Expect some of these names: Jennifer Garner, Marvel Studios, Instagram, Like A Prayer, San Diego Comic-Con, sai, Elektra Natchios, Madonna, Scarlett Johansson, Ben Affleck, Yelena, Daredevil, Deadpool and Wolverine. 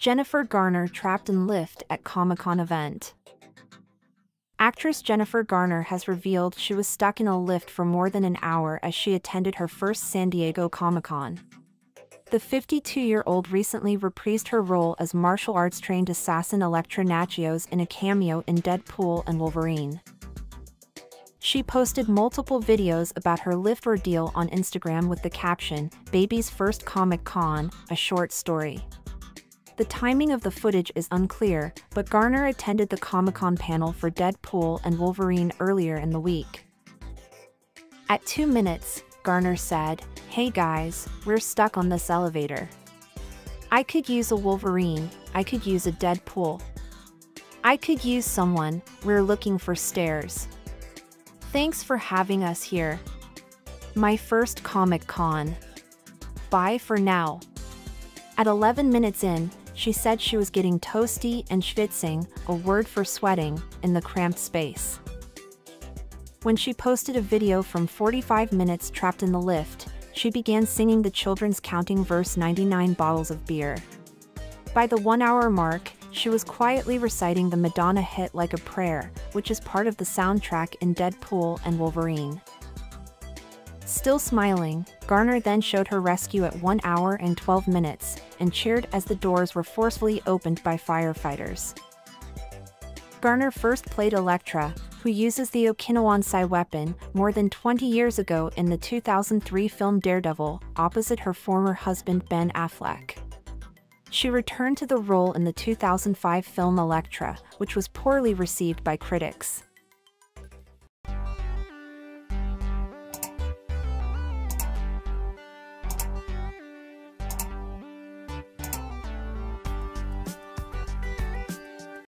Jennifer Garner trapped in lift at Comic-Con event. Actress Jennifer Garner has revealed she was stuck in a lift for more than an hour as she attended her first San Diego Comic-Con. The 52-year-old recently reprised her role as martial arts-trained assassin Elektra Natchios in a cameo in Deadpool and Wolverine. She posted multiple videos about her lift ordeal on Instagram with the caption, "Baby's First Comic-Con, a short story." The timing of the footage is unclear, but Garner attended the Comic-Con panel for Deadpool and Wolverine earlier in the week. At 2 minutes, Garner said, "Hey guys, we're stuck on this elevator. I could use a Wolverine, I could use a Deadpool. I could use someone, we're looking for stairs. Thanks for having us here. My first Comic-Con. Bye for now." At 11 minutes in, she said she was getting toasty and schwitzing, a word for sweating, in the cramped space. When she posted a video from 45 minutes trapped in the lift, she began singing the children's counting verse 99 bottles of beer. By the 1 hour mark, she was quietly reciting the Madonna hit Like a Prayer, which is part of the soundtrack in Deadpool and Wolverine. Still smiling, Garner then showed her rescue at 1 hour and 12 minutes, and cheered as the doors were forcefully opened by firefighters. Garner first played Elektra, who uses the Okinawan sai weapon, more than 20 years ago in the 2003 film Daredevil, opposite her former husband Ben Affleck. She returned to the role in the 2005 film Elektra, which was poorly received by critics.